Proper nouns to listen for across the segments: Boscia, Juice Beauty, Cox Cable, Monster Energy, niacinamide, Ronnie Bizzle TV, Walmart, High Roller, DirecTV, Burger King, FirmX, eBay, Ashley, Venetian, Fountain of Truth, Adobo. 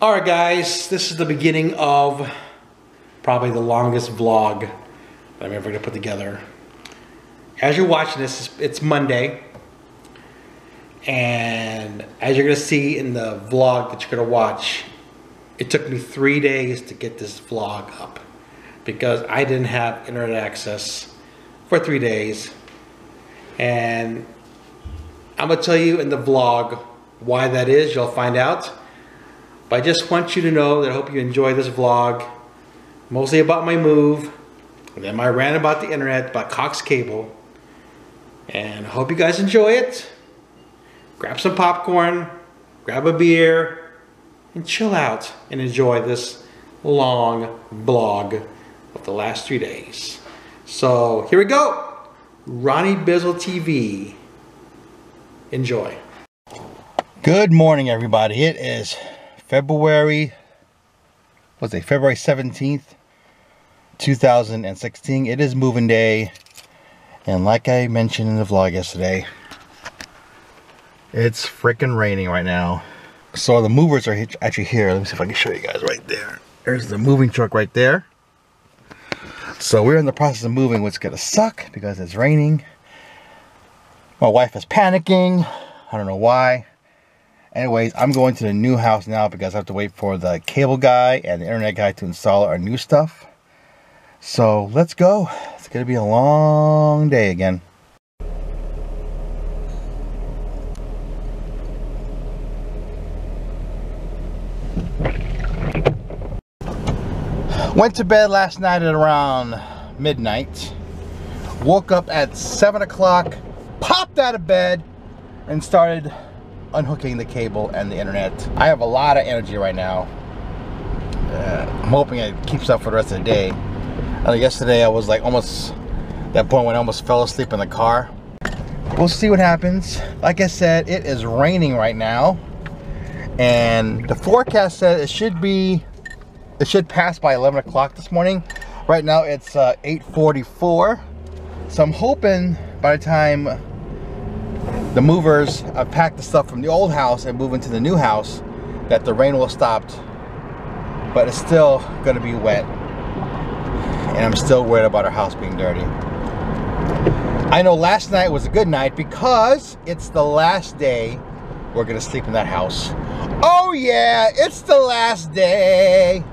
All right, guys, this is the beginning of probably the longest vlog that I'm ever gonna put together. As you're watching this, it's Monday. And as you're gonna see in the vlog that you're gonna watch, it took me 3 days to get this vlog up because I didn't have internet access for 3 days. And I'm gonna tell you in the vlog why that is, you'll find out. But I just want you to know that I hope you enjoy this vlog, mostly about my move, and then my rant about the internet, about Cox Cable. And I hope you guys enjoy it. Grab some popcorn, grab a beer, and chill out and enjoy this long blog of the last 3 days. So here we go. Ronnie Bizzle TV. Enjoy. Good morning, everybody. It is February 17th, 2016. It is moving day. And like I mentioned in the vlog yesterday, it's freaking raining right now. So the movers are actually here. Let me see if I can show you guys right there. There's the moving truck right there. So we're in the process of moving, which is gonna suck because it's raining. My wife is panicking. I don't know why. Anyways, I'm going to the new house now because I have to wait for the cable guy and the internet guy to install our new stuff. So let's go. It's gonna be a long day again. Went to bed last night at around midnight. Woke up at 7 o'clock, popped out of bed, and started unhooking the cable and the internet. I have a lot of energy right now. I'm hoping it keeps up for the rest of the day. Yesterday I was like almost at that point when I almost fell asleep in the car. We'll see what happens. Like I said, it is raining right now. And the forecast said it should be... It should pass by 11 o'clock this morning. Right now it's 8:44. So I'm hoping by the time the movers pack the stuff from the old house and move into the new house that the rain will have stopped. But it's still going to be wet. And I'm still worried about our house being dirty. I know last night was a good night because it's the last day we're going to sleep in that house. Oh yeah, it's the last day.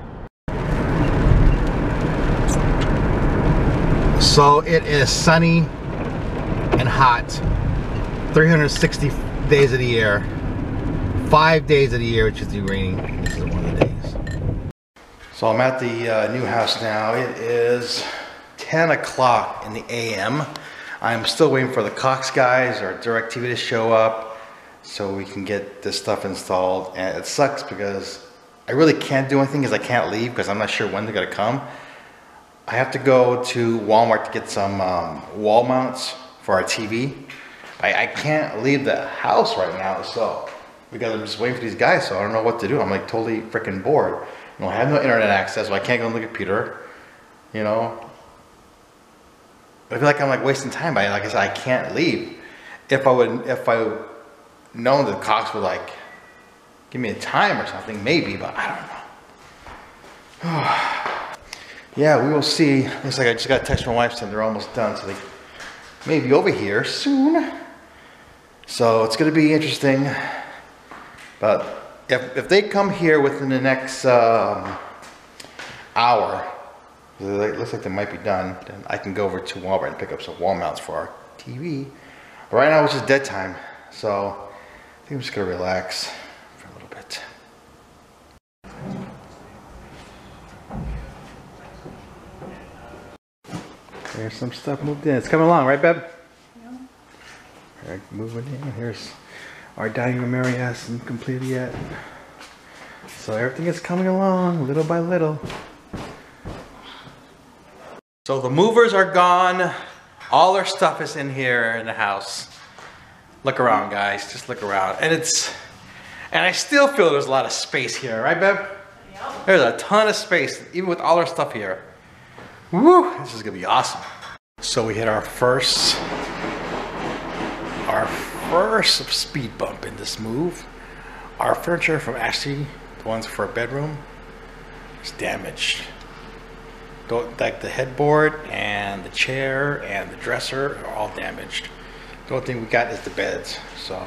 So it is sunny and hot 360 days of the year, 5 days of the year, which is the raining. This is one of the days. So I'm at the new house now. It is 10 o'clock in the a.m. I'm still waiting for the Cox guys or DirecTV to show up so we can get this stuff installed. And it sucks because I really can't do anything because I can't leave because I'm not sure when they're going to come. I have to go to Walmart to get some wall mounts for our TV. I can't leave the house right now, so because I'm just waiting for these guys, so I don't know what to do. I'm like totally freaking bored. You know, I have no internet access, so I can't go on the computer. You know, I feel like I'm like wasting time. But like I said, I can't leave. If I known that Cox would like give me a time or something, maybe, but I don't know. Yeah, we will see. Looks like I just got a text from my wife saying they're almost done, so they may be over here soon. So it's going to be interesting. But if they come here within the next hour, it looks like they might be done, then I can go over to Walmart and pick up some wall mounts for our TV. But right now it's just dead time, so I think I'm just going to relax for a little bit. There's some stuff moved in. It's coming along, right, Beb? Yeah. All right, moving in. Here's our dining room area hasn't completed yet. So everything is coming along little by little. So the movers are gone. All our stuff is in here in the house. Look around, guys. Just look around. And I still feel there's a lot of space here, right, Beb? Yeah. There's a ton of space, even with all our stuff here. Woo! This is gonna be awesome. So we hit our first speed bump in this move. Our furniture from Ashley The ones for a bedroom, it's damaged. Like the headboard and the chair and the dresser are all damaged. The only thing we got is the beds, so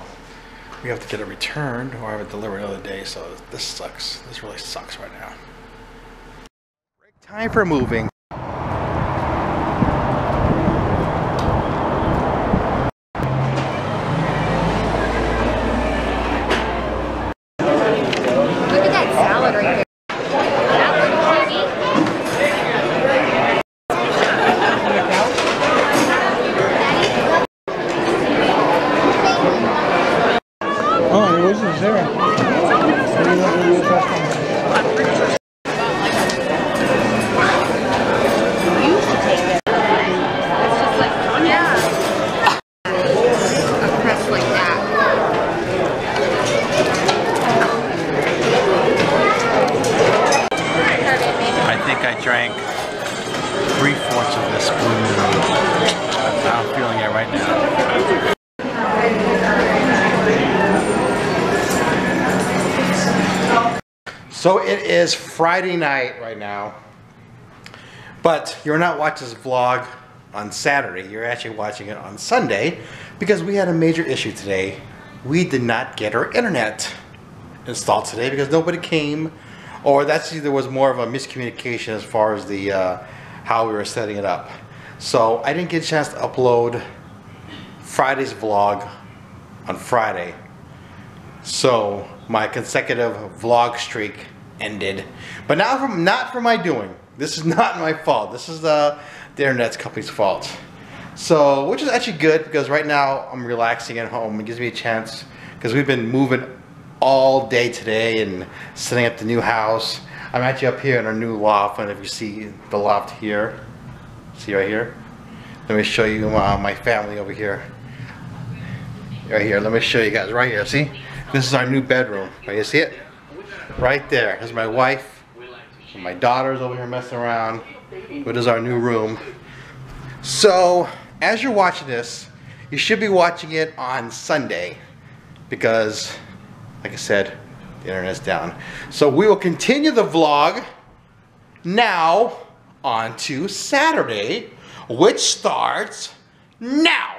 we have to get it returned or have it delivered another day. So this sucks. This really sucks right now. Break time for moving. So it is Friday night right now, but you're not watching this vlog on Saturday. You're actually watching it on Sunday because we had a major issue today. We did not get our internet installed today because nobody came, or that's either was more of a miscommunication as far as the how we were setting it up. So I didn't get a chance to upload Friday's vlog on Friday. So my consecutive vlog streak ended, but not for my doing. This is not my fault. This is the internet's company's fault. So, which is actually good because right now I'm relaxing at home. It gives me a chance because we've been moving all day today and setting up the new house. I'm actually up here in our new loft, and if you see the loft here, see right here. Let me show you my family over here. Right here. Let me show you guys right here. See? This is our new bedroom. Right, you see it? Right there. There's my wife. And my daughter's over here messing around. But this is our new room. So, as you're watching this, you should be watching it on Sunday. Because, like I said, the internet's down. So, we will continue the vlog now on to Saturday, which starts now.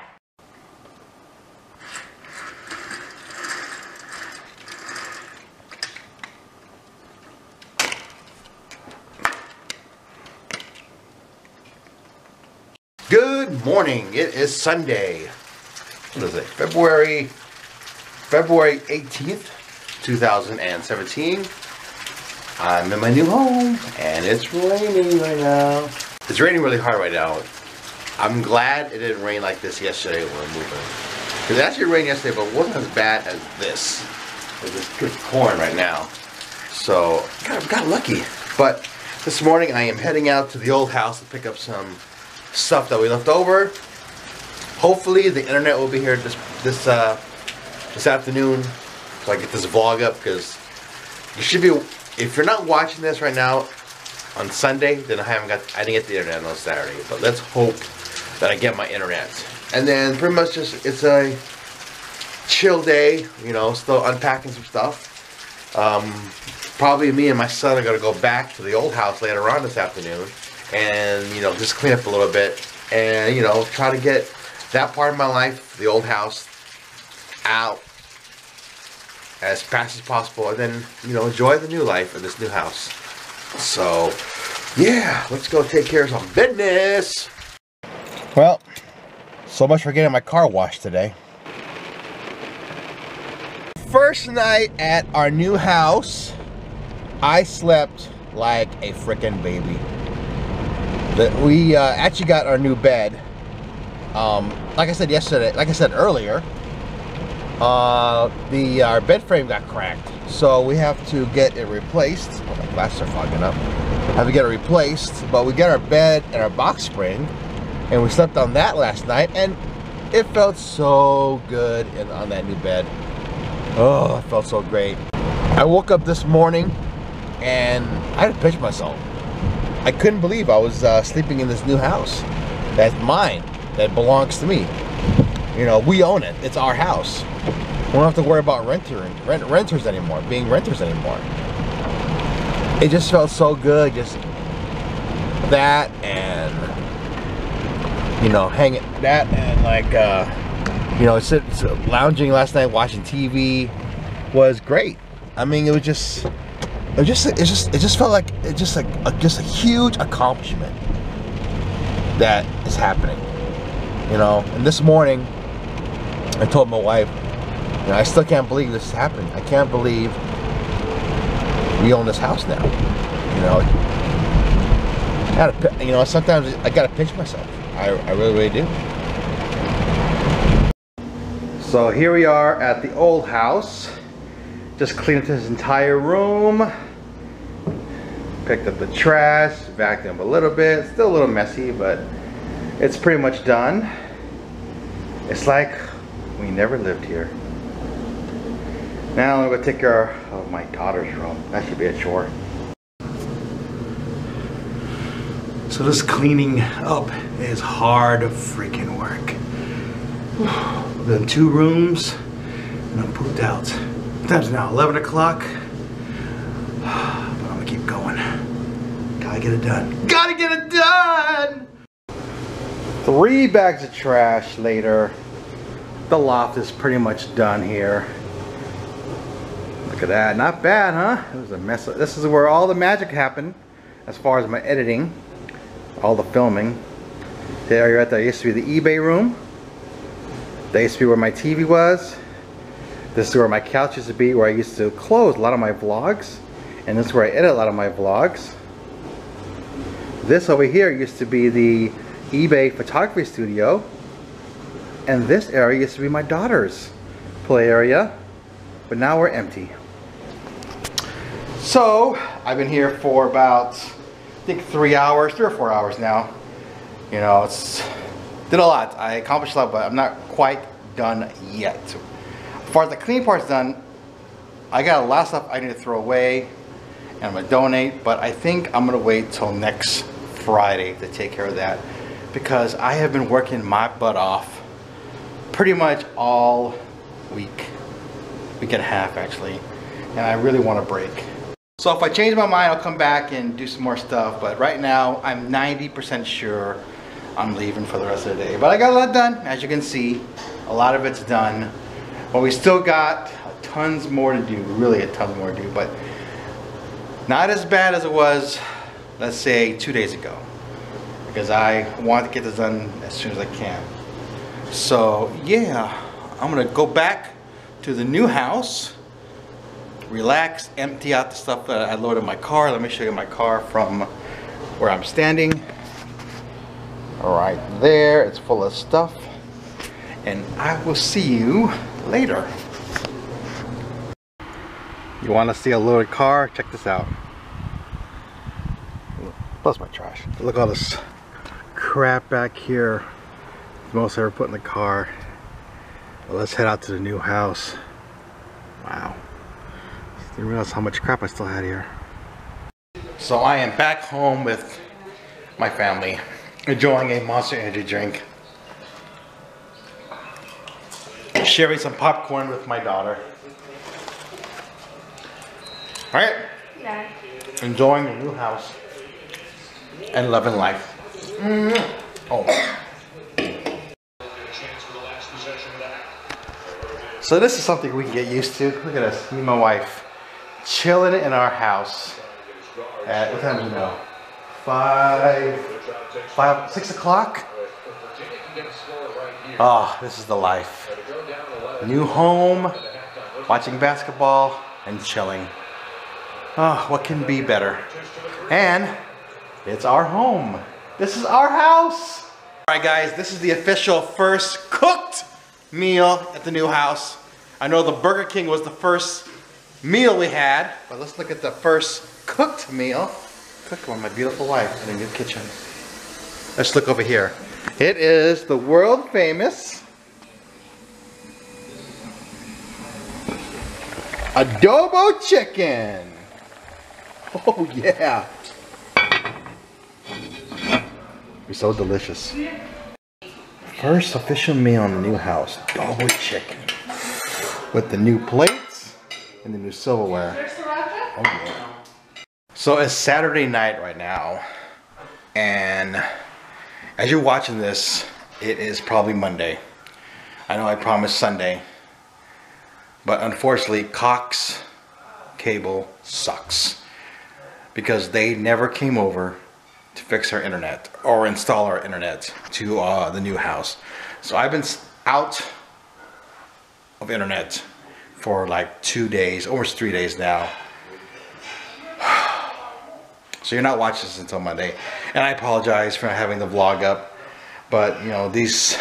Good morning, it is Sunday. What is it? February 18th, 2017. I'm in my new home and it's raining right now. It's raining really hard right now. I'm glad it didn't rain like this yesterday when we were moving. It actually rained yesterday, but it wasn't as bad as this. It was good pouring right now. So, God, I got lucky. But this morning I am heading out to the old house to pick up some stuff that we left over. Hopefully the internet will be here this afternoon so I get this vlog up, because you should be, if you're not watching this right now on Sunday, then I didn't get the internet on Saturday, but let's hope that I get my internet. And then pretty much just, it's a chill day, you know, still unpacking some stuff. Probably me and my son are going to go back to the old house later on this afternoon. And, you know, just clean up a little bit and, you know, try to get that part of my life, the old house, out as fast as possible, and then, you know, enjoy the new life of this new house. So, yeah, let's go take care of some business. Well, so much for getting my car washed today. First night at our new house, I slept like a freaking baby. We actually got our new bed. Like I said yesterday, like I said earlier, our bed frame got cracked, so we have to get it replaced. Oh, my glasses are fogging up. Have to get it replaced, but we got our bed and our box spring, and we slept on that last night, and it felt so good on that new bed. Oh, it felt so great. I woke up this morning, and I had to pinch myself. I couldn't believe I was sleeping in this new house that's mine, that belongs to me. You know, we own it. It's our house. We don't have to worry about renters anymore. it just felt so good, just that and, you know, hanging, that and like, you know, lounging last night, watching TV was great. I mean, it was just, it just felt like, just a huge accomplishment that is happening, you know. And this morning, I told my wife, you know, I still can't believe this is happening. I can't believe we own this house now, you know. You know, sometimes I gotta pinch myself. I really, really do. So here we are at the old house. Just cleaned this entire room. Picked up the trash, vacuumed a little bit. Still a little messy, but it's pretty much done. It's like we never lived here. Now I'm gonna take care of my daughter's room. That should be a chore. So this cleaning up is hard freaking work. I've done 2 rooms and I'm pooped out. The time's now 11 o'clock. But I'm gonna keep going. Gotta get it done. Gotta get it done! 3 bags of trash later. The loft is pretty much done here. Look at that. Not bad, huh? It was a mess. This is where all the magic happened as far as my editing, all the filming. There you're at, that used to be the eBay room. That used to be where my TV was. This is where my couch used to be, where I used to close a lot of my vlogs. And this is where I edit a lot of my vlogs. This over here used to be the eBay photography studio. And this area used to be my daughter's play area. But now we're empty. So, I've been here for about, I think 3 or 4 hours now. You know, it's... did a lot. I accomplished a lot, but I'm not quite done yet. As far as the cleaning part's done, I got a lot of stuff I need to throw away and I'm gonna donate, but I think I'm gonna wait till next Friday to take care of that because I have been working my butt off pretty much all week, week and a half actually, and I really want a break. So if I change my mind, I'll come back and do some more stuff, but right now I'm 90% sure I'm leaving for the rest of the day. But I got a lot done, as you can see. A lot of it's done. But we still got tons more to do, really a ton more to do, but not as bad as it was, let's say, 2 days ago. Because I want to get this done as soon as I can. So yeah, I'm gonna go back to the new house, relax, empty out the stuff that I loaded in my car. Let me show you my car from where I'm standing. Right there, it's full of stuff, and I will see you later. You want to see a loaded car? Check this out. Plus my trash. Look at all this crap back here. It's the most I ever put in the car. Well, let's head out to the new house. Wow. I didn't realize how much crap I still had here. So I am back home with my family. Enjoying a Monster Energy drink. Sharing some popcorn with my daughter. Alright? Yeah. Enjoying the new house. And loving life. Mm-hmm. Oh. So this is something we can get used to. Look at us, me and my wife. Chilling in our house. At, what time do you know? 6 o'clock. Oh, this is the life. New home, watching basketball, and chilling. Oh, what can be better? And it's our home. This is our house. All right, guys, this is the official first cooked meal at the new house. I know the Burger King was the first meal we had, but let's look at the first cooked meal. Cooked by my beautiful wife in a new kitchen. Let's look over here. It is the world famous Adobo chicken. Oh yeah. It's so delicious. First official meal in the new house, Adobo chicken. With the new plates and the new silverware. Oh yeah. So it's Saturday night right now, and as you're watching this, it is probably Monday. I know I promised Sunday, but unfortunately Cox Cable sucks because they never came over to fix our internet or install our internet to the new house. So I've been out of internet for like 2 days, almost 3 days now. So you're not watching this until Monday, and I apologize for not having the vlog up, but you know, these,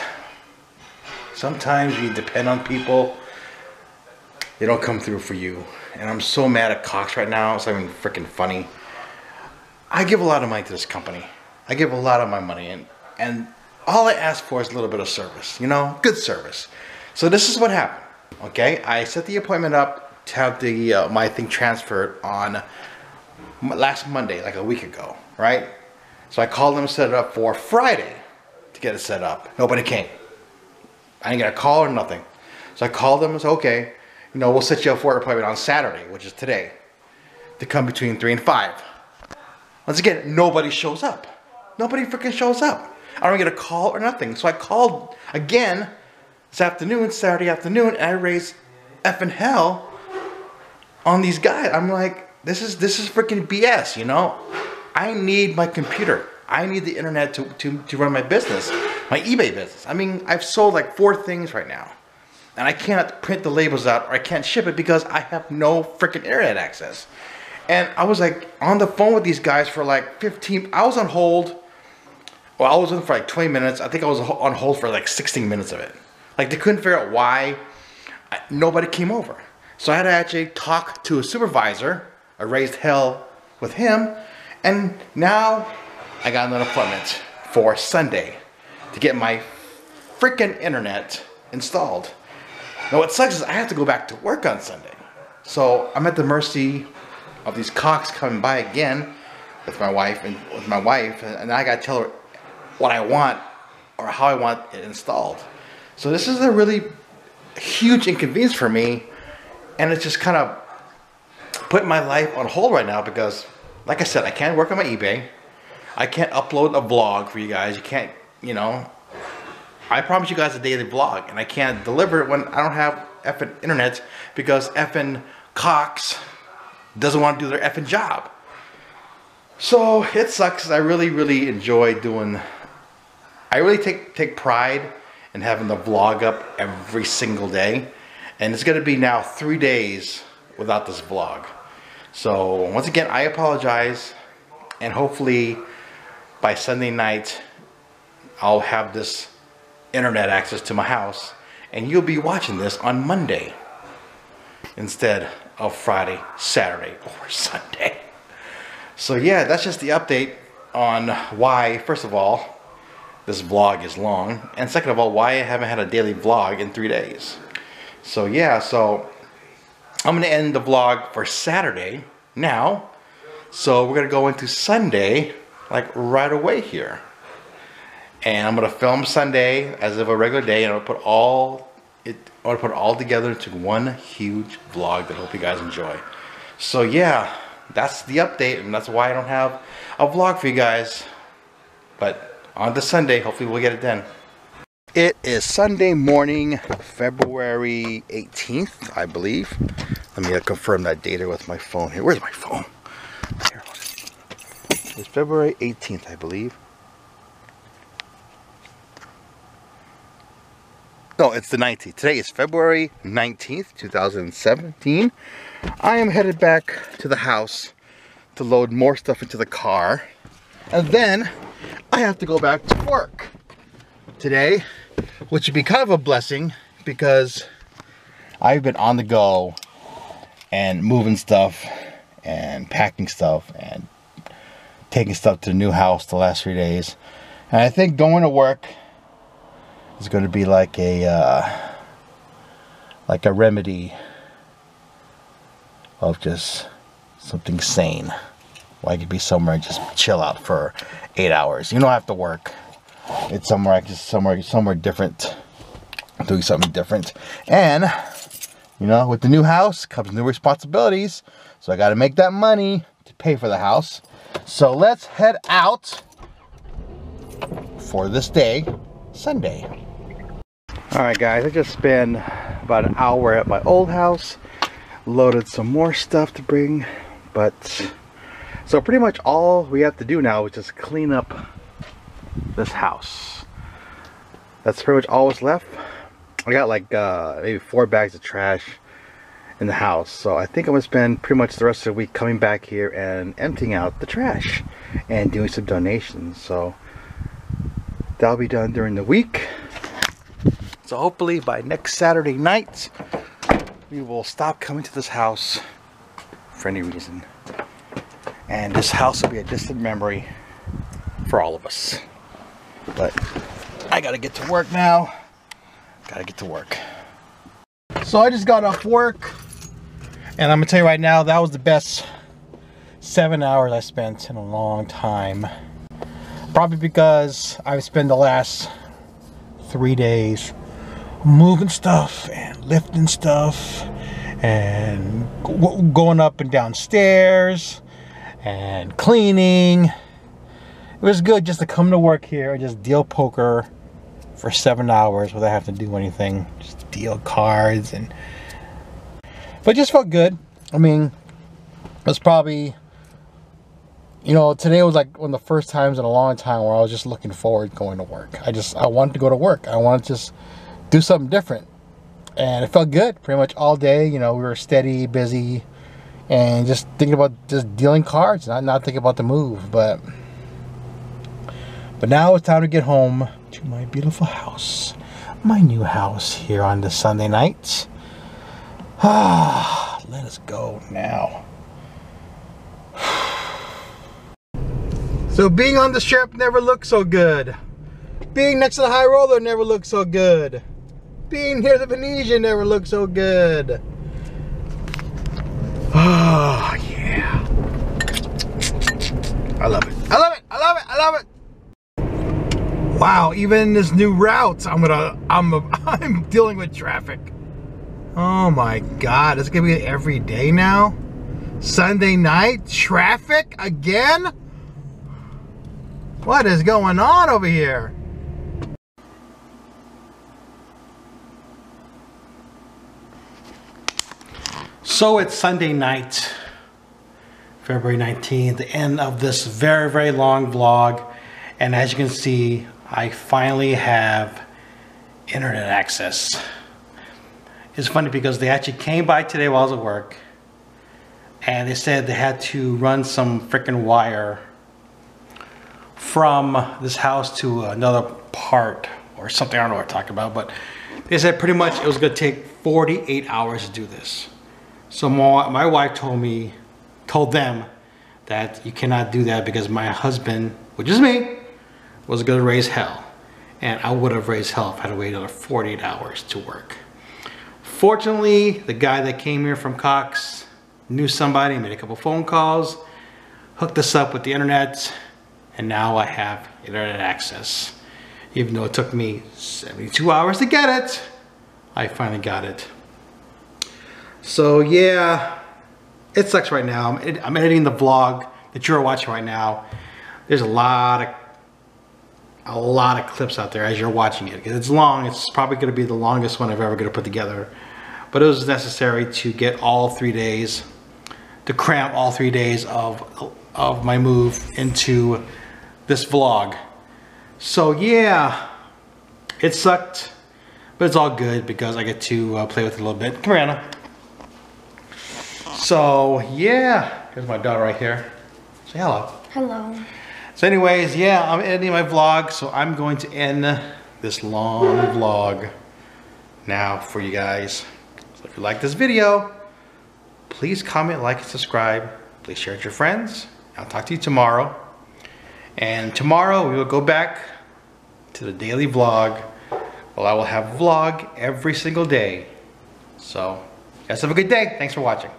sometimes you depend on people, they don't come through for you. And I'm so mad at Cox right now, it's not even freaking funny. I give a lot of money to this company. I give a lot of my money, and all I ask for is a little bit of service, you know, good service. So this is what happened, okay? I set the appointment up to have the my thing transferred on last Monday, like a week ago, right? So I called them and set it up for Friday to get it set up. Nobody came. I didn't get a call or nothing. So I called them and said, okay, you know, we'll set you up for an appointment on Saturday, which is today, to come between 3 and 5. Once again, nobody shows up. Nobody freaking shows up. I don't get a call or nothing. So I called again this afternoon, Saturday afternoon, and I raised effing hell on these guys. I'm like, this is freaking BS, you know? I need my computer. I need the internet to run my business, my eBay business. I mean, I've sold like 4 things right now, and I can't print the labels out, or I can't ship it because I have no freaking internet access. And I was like on the phone with these guys for like 15, I was on hold. Well, I was in for like 20 minutes. I think I was on hold for like 16 minutes of it. Like, they couldn't figure out why nobody came over. So I had to actually talk to a supervisor. I raised hell with him, and now I got an appointment for Sunday to get my freaking internet installed. Now what sucks is I have to go back to work on Sunday. So I'm at the mercy of these Cox coming by again with my wife, and I gotta tell her what I want or how I want it installed. So this is a really huge inconvenience for me, and it's just kind of putting my life on hold right now because, like I said, I can't work on my eBay. I can't upload a vlog for you guys. You can't, you know, I promise you guys a daily vlog, and I can't deliver it when I don't have effing internet because effing Cox doesn't want to do their effing job. So it sucks. I really, really enjoy doing, I really take pride in having the vlog up every single day. And it's gonna be now 3 days without this vlog. So once again, I apologize, and hopefully by Sunday night I'll have this internet access to my house, and you'll be watching this on Monday instead of Friday, Saturday, or Sunday. So yeah, that's just the update on why, first of all, this vlog is long, and second of all, why I haven't had a daily vlog in 3 days. So yeah, so I'm gonna end the vlog for Saturday now, so we're gonna go into Sunday like right away here, and I'm gonna film Sunday as of a regular day, and I'm gonna put it all together into one huge vlog that I hope you guys enjoy. So yeah, that's the update, and that's why I don't have a vlog for you guys. But on to Sunday, hopefully we'll get it done. It is Sunday morning, February 18th, I believe. Let me confirm that data with my phone here. Where's my phone? Here. It's February 18th, I believe. No, it's the 19th. Today is February 19th, 2017. I am headed back to the house to load more stuff into the car, and then I have to go back to work today, which would be kind of a blessing because I've been on the go and moving stuff and packing stuff and taking stuff to the new house the last 3 days, and I think going to work is going to be like a remedy of just something sane. Well, I could be somewhere and just chill out for 8 hours. You don't have to work. It's somewhere, I just somewhere different, doing something different. And you know, with the new house comes new responsibilities, so I got to make that money to pay for the house. So let's head out for this day, Sunday. All right, guys, I just spent about an hour at my old house, loaded some more stuff to bring, but so pretty much all we have to do now is just clean up this house. That's pretty much all that's left. I got like maybe 4 bags of trash in the house, so I think I'm gonna spend pretty much the rest of the week coming back here and emptying out the trash and doing some donations. So that'll be done during the week. So hopefully by next Saturday night we will stop coming to this house for any reason, and this house will be a distant memory for all of us. But I gotta get to work now. Gotta get to work. So I just got off work, and I'm gonna tell you right now, that was the best 7 hours I spent in a long time. Probably because I've spent the last 3 days moving stuff and lifting stuff and going up and down stairs and cleaning. It was good just to come to work here and just deal poker for 7 hours without having to do anything, just deal cards. And but it just felt good. I mean, it was probably, you know, today was like one of the first times in a long time where I was just looking forward going to work. I wanted to go to work. I wanted to just do something different, and it felt good pretty much all day. You know, we were steady, busy, and just thinking about just dealing cards, not thinking about the move. But now it's time to get home to my beautiful house, my new house here on the Sunday night. Ah, let us go now. So being on the strip never looked so good. Being next to the High Roller never looked so good. Being near the Venetian never looked so good. Ah, yeah. I love it. I love it. I love it. I love it. Wow, even this new route, I'm dealing with traffic. Oh my God, it's gonna be every day now. Sunday night traffic again. What is going on over here? So it's Sunday night, February 19th, the end of this very, very long vlog, and as you can see, I finally have internet access. It's funny because they actually came by today while I was at work, and they said they had to run some freaking wire from this house to another part or something. I don't know what I'm talking about, but they said pretty much it was gonna take 48 hours to do this. So my wife told them that you cannot do that because my husband, which is me, was gonna raise hell, and I would have raised hell if I had to wait another 48 hours to work. Fortunately, the guy that came here from Cox knew somebody, made a couple phone calls, hooked us up with the internet, and now I have internet access. Even though it took me 72 hours to get it, I finally got it. So yeah, it sucks right now. I'm editing the vlog that you're watching right now. There's a lot of clips out there as you're watching it. It's long. It's probably going to be the longest one I've ever going to put together, but it was necessary to get all 3 days, to cram all 3 days of my move into this vlog. So yeah, it sucked, but it's all good because I get to play with it a little bit. Come here, Anna. So yeah, here's my daughter right here. Say hello. Hello. So anyways, yeah, I'm ending my vlog, so I'm going to end this long vlog now for you guys. So if you like this video, please comment, like, and subscribe. Please share it with your friends. I'll talk to you tomorrow. And tomorrow we will go back to the daily vlog. Well, I will have vlog every single day. So, guys, have a good day. Thanks for watching.